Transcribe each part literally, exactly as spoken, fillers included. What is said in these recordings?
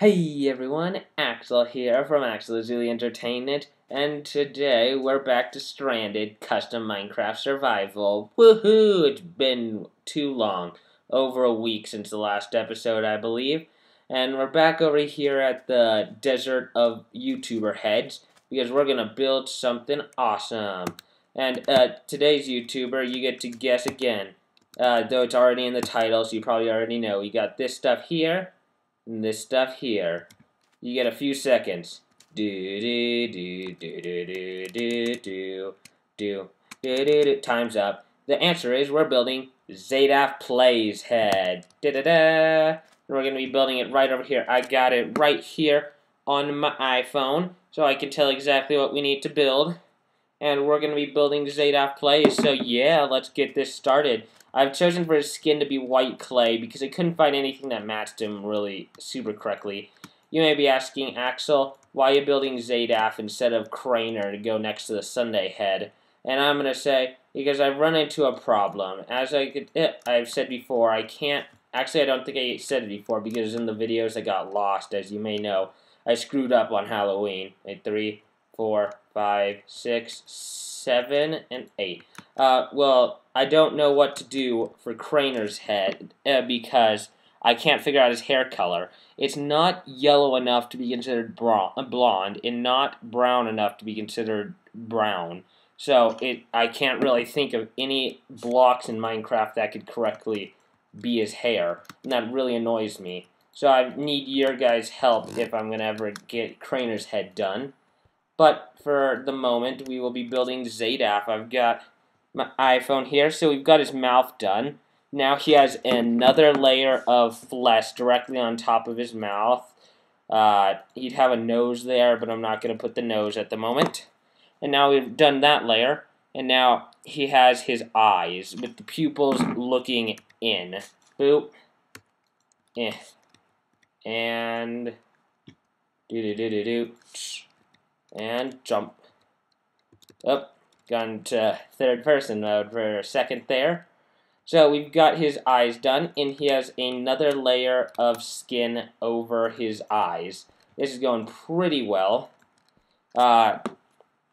Hey everyone, Axel here from Axel Azuli Entertainment, and today we're back to Stranded Custom Minecraft Survival. Woohoo! It's been too long. Over a week since the last episode, I believe. And we're back over here at the Desert of YouTuber Heads, because we're gonna build something awesome. And uh, today's YouTuber, you get to guess again. Uh, though it's already in the title, so you probably already know. You got this stuff here. And this stuff here. You get a few seconds. Do do do do do do do do do do do do. Time's up. The answer is we're building Zedaph Plays head. Da da da. And we're gonna be building it right over here. I got it right here on my iPhone, so I can tell exactly what we need to build. And we're gonna be building Zedaph Plays. So yeah, let's get this started. I've chosen for his skin to be white clay because I couldn't find anything that matched him really super correctly. You may be asking, Axel, why are you building Zedaph instead of Craner to go next to the Sunday head? And I'm going to say, because I've run into a problem. As I could, I've said before, I can't... Actually, I don't think I said it before because in the videos I got lost, as you may know. I screwed up on Halloween. Three, four, five, six, seven, and eight. Uh, well... I don't know what to do for Craner's head uh, because I can't figure out his hair color. It's not yellow enough to be considered blonde and not brown enough to be considered brown. So it, I can't really think of any blocks in Minecraft that could correctly be his hair. And that really annoys me. So I need your guys' help if I'm going to ever get Craner's head done. But for the moment, we will be building Zedaph. I've got my iPhone here, so we've got his mouth done. Now he has another layer of flesh directly on top of his mouth. Uh, he'd have a nose there, but I'm not going to put the nose at the moment. And now we've done that layer, and now he has his eyes with the pupils looking in. Boop. Eh. And do do do do do. And jump. Up. Gone to third person mode for a second there. So we've got his eyes done, and he has another layer of skin over his eyes. This is going pretty well. Uh,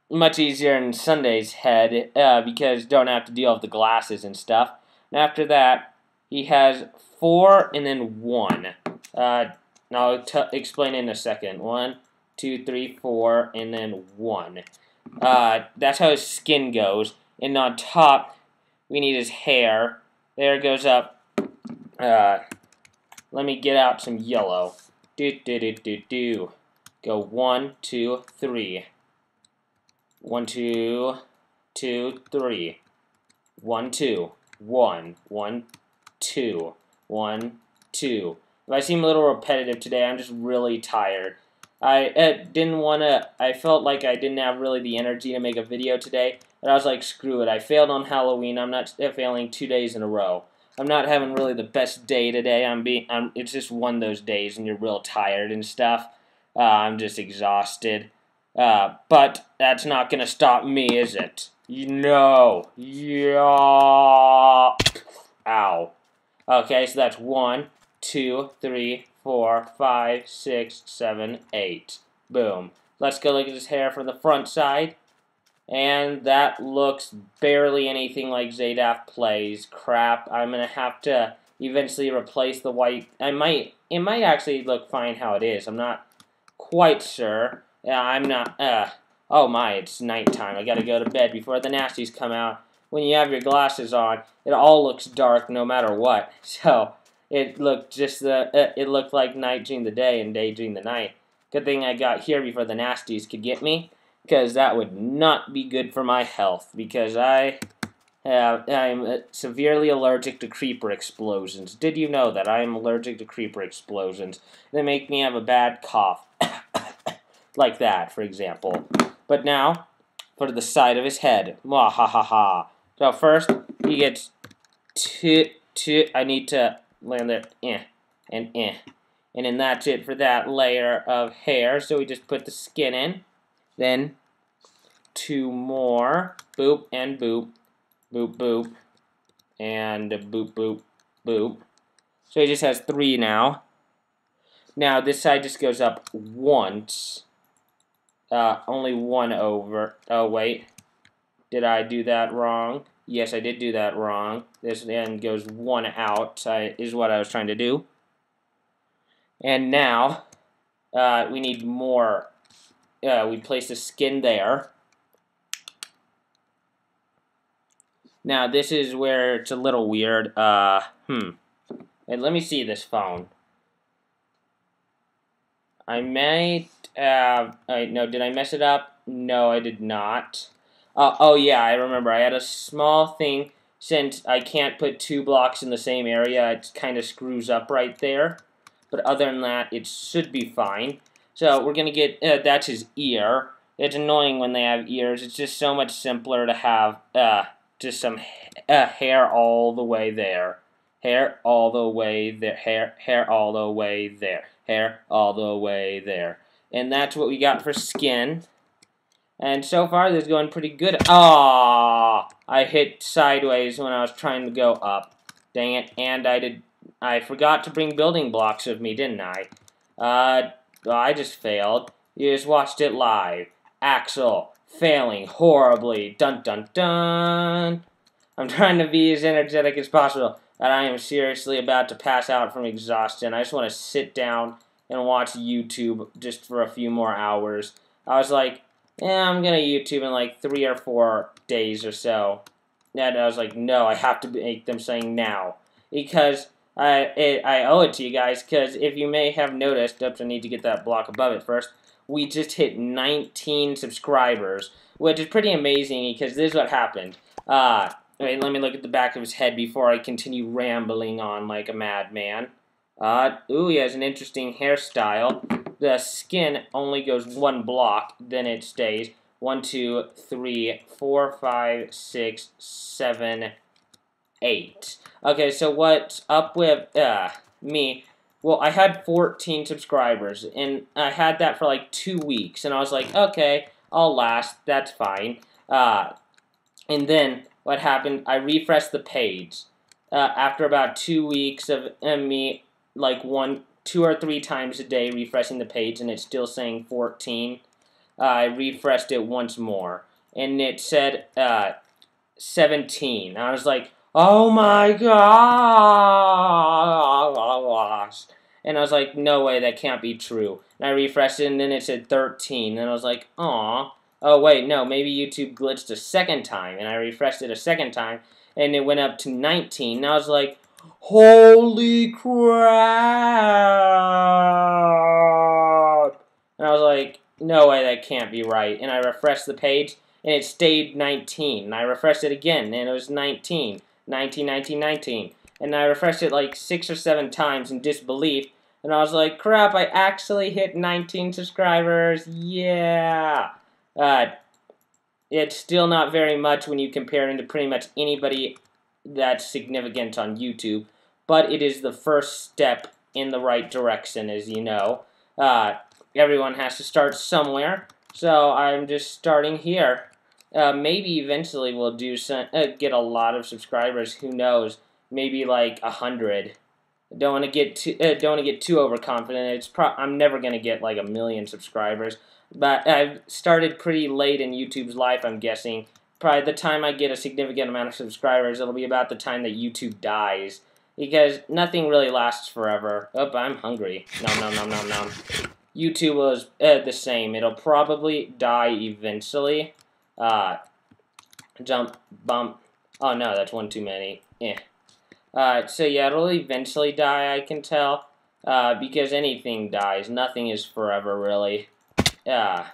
much easier in Sunday's head uh, because don't have to deal with the glasses and stuff. And after that, he has four and then one. Uh, and I'll t explain in a second. One, two, three, four, and then one. Uh, that's how his skin goes, and on top, we need his hair. There it goes up. Uh, let me get out some yellow. Do do do do do. Go one, two, three. One, two, two, three. One, two, one, one, two, one, two. If I seem a little repetitive today, I'm just really tired. I uh, didn't want to, I felt like I didn't have really the energy to make a video today, but I was like, screw it, I failed on Halloween, I'm not failing two days in a row. I'm not having really the best day today, I'm being, I'm, it's just one of those days and you're real tired and stuff. Uh, I'm just exhausted. Uh, but that's not going to stop me, is it? No. Yeah. Ow. Okay, so that's one, two, three, four, five, six, seven, eight. Boom. Let's go look at his hair from the front side. And that looks barely anything like Zedaph Plays. Crap. I'm going to have to eventually replace the white. I might. It might actually look fine how it is. I'm not quite sure. I'm not. Uh, oh my, it's nighttime. I got to go to bed before the nasties come out. When you have your glasses on, it all looks dark no matter what. So... It looked just the. Uh, it looked like night during the day and day during the night. Good thing I got here before the nasties could get me, because that would not be good for my health. Because I, uh, I'm severely allergic to creeper explosions. Did you know that I am allergic to creeper explosions? They make me have a bad cough, like that, for example. But now, for the side of his head. Mwah, ha ha ha. So first, he gets two. Two. I need to. Land there, eh, and eh. And then that's it for that layer of hair. So we just put the skin in. Then two more. Boop and boop. Boop, boop. And boop, boop, boop. So he just has three now. Now this side just goes up once. Uh, only one over. Oh wait, did I do that wrong? Yes, I did do that wrong. This end goes one out, I, is what I was trying to do. And now uh, we need more. Uh, we place the skin there. Now this is where it's a little weird. Uh, hmm. And let me see this phone. I might have... Uh, no, did I mess it up? No, I did not. Uh, oh, yeah, I remember. I had a small thing. Since I can't put two blocks in the same area, it kind of screws up right there. But other than that, it should be fine. So we're going to get... Uh, that's his ear. It's annoying when they have ears. It's just so much simpler to have uh, just some uh, hair all the way there. Hair all the way there. Hair, hair all the way there. Hair all the way there. And that's what we got for skin. And so far, this is going pretty good. Ah, I hit sideways when I was trying to go up. Dang it. And I did. I forgot to bring building blocks with me, didn't I? Uh, I just failed. You just watched it live. Axel failing horribly. Dun dun dun. I'm trying to be as energetic as possible, and I am seriously about to pass out from exhaustion. I just want to sit down and watch YouTube just for a few more hours. I was like, eh, I'm going to YouTube in like three or four days or so. And I was like, no, I have to make them saying now. Because I, it, I owe it to you guys, because if you may have noticed, oops, I need to get that block above it first, we just hit nineteen subscribers, which is pretty amazing because this is what happened. Uh... Wait, let me look at the back of his head before I continue rambling on like a madman. Uh, ooh, he has an interesting hairstyle. The skin only goes one block, then it stays. One, two, three, four, five, six, seven, eight. Okay, so what's up with uh, me? Well, I had fourteen subscribers, and I had that for like two weeks. And I was like, okay, I'll last. That's fine. Uh, and then... What happened, I refreshed the page uh, after about two weeks of uh, me, like one, two or three times a day refreshing the page, and it's still saying fourteen. Uh, I refreshed it once more, and it said uh, seventeen. And I was like, oh my gosh. And I was like, no way, that can't be true. And I refreshed it, and then it said thirteen. And I was like, aw. Oh, wait, no, maybe YouTube glitched a second time, and I refreshed it a second time, and it went up to nineteen, and I was like, holy crap! And I was like, no way, that can't be right. And I refreshed the page, and it stayed nineteen, and I refreshed it again, and it was nineteen, nineteen, nineteen, nineteen, and I refreshed it like six or seven times in disbelief, and I was like, crap, I actually hit nineteen subscribers, yeah! Uh, it's still not very much when you compare it to pretty much anybody that's significant on YouTube, but it is the first step in the right direction, as you know. Uh, everyone has to start somewhere, so I'm just starting here. Uh, maybe eventually we'll do some, uh, get a lot of subscribers. Who knows? Maybe like a hundred. Don't want to get too uh, don't want to get too overconfident. It's pro I'm never gonna get like a million subscribers. But I've started pretty late in YouTube's life, I'm guessing. Probably the time I get a significant amount of subscribers, it'll be about the time that YouTube dies. Because nothing really lasts forever. Oh, I'm hungry. Nom nom nom nom nom. YouTube was uh, the same. It'll probably die eventually. Uh, jump, bump. Oh no, that's one too many. Eh. Uh, so yeah, it'll eventually die, I can tell. Uh, because anything dies. Nothing is forever, really. Yeah,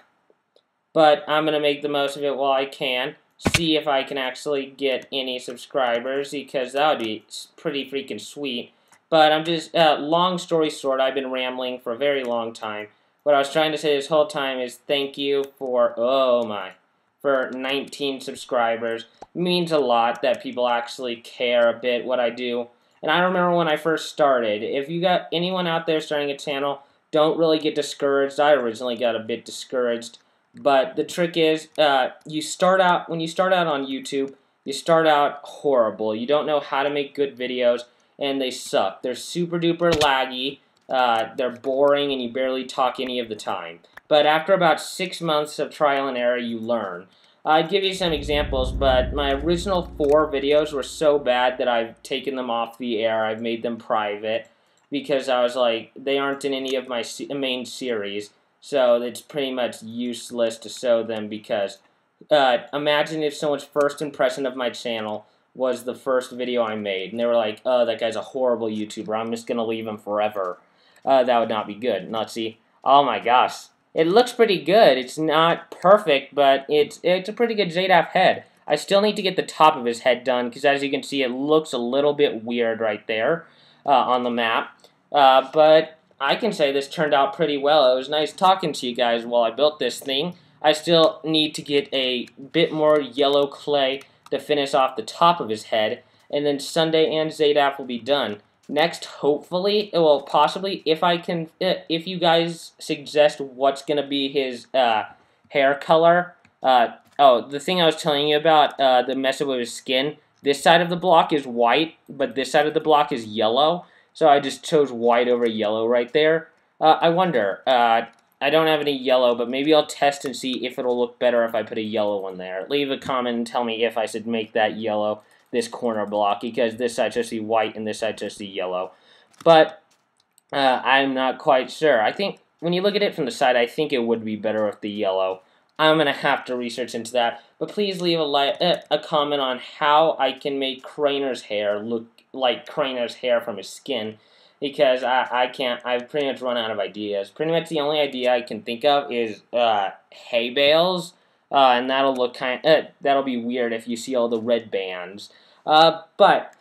but I'm going to make the most of it while I can, see if I can actually get any subscribers, because that would be pretty freaking sweet. But I'm just, uh, long story short, I've been rambling for a very long time. What I was trying to say this whole time is thank you for, oh my, for nineteen subscribers. It means a lot that people actually care a bit what I do. And I remember when I first started, if you got anyone out there starting a channel, don't really get discouraged. I originally got a bit discouraged. But the trick is, uh, you start out, when you start out on YouTube, you start out horrible. You don't know how to make good videos, and they suck. They're super duper laggy. Uh, they're boring and you barely talk any of the time. But after about six months of trial and error, you learn. I'd give you some examples, but my original four videos were so bad that I've taken them off the air. I've made them private because I was like, they aren't in any of my main series, so it's pretty much useless to show them because uh, imagine if someone's first impression of my channel was the first video I made, and they were like, oh, that guy's a horrible YouTuber, I'm just going to leave him forever. Uh, that would not be good. Not see, oh my gosh. It looks pretty good. It's not perfect, but it's it's a pretty good Zedaph head. I still need to get the top of his head done, because as you can see, it looks a little bit weird right there uh, on the map. Uh, but I can say this turned out pretty well. It was nice talking to you guys while I built this thing. I still need to get a bit more yellow clay to finish off the top of his head, and then Sunday and Zedaph will be done. Next, hopefully, well, possibly, if I can, if you guys suggest what's going to be his uh, hair color. Uh, oh, the thing I was telling you about, uh, the mess up with his skin, this side of the block is white, but this side of the block is yellow, so I just chose white over yellow right there. Uh, I wonder, uh, I don't have any yellow, but maybe I'll test and see if it'll look better if I put a yellow one there. Leave a comment and tell me if I should make that yellow, this corner block, because this side just see white and this side just see yellow. But uh, I'm not quite sure. I think when you look at it from the side, I think it would be better with the yellow. I'm going to have to research into that. But please leave a, li uh, a comment on how I can make Craner's hair look like Craner's hair from his skin, because I, I can't, I've pretty much run out of ideas. Pretty much the only idea I can think of is uh, hay bales. Uh, and that'll look kind of, uh, that'll be weird if you see all the red bands. Uh, but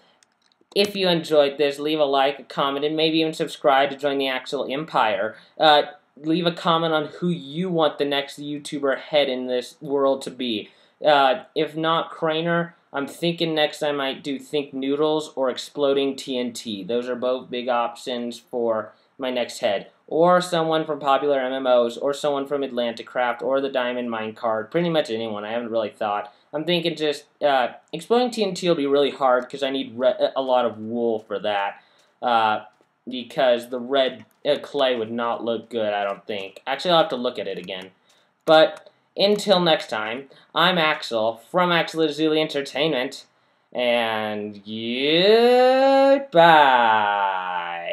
if you enjoyed this, leave a like, a comment, and maybe even subscribe to join the Axel Empire. Uh, leave a comment on who you want the next YouTuber head in this world to be. Uh, if not Craner, I'm thinking next I might do Think Noodles or Exploding T N T. Those are both big options for my next head. Or someone from popular M M Os, or someone from Atlanticraft, or the Diamond Minecart. Pretty much anyone. I haven't really thought. I'm thinking just, uh, exploding T N T will be really hard, because I need re a lot of wool for that. Uh, because the red uh, clay would not look good, I don't think. Actually, I'll have to look at it again. But until next time, I'm Axel, from Axel Azuli Entertainment, and goodbye!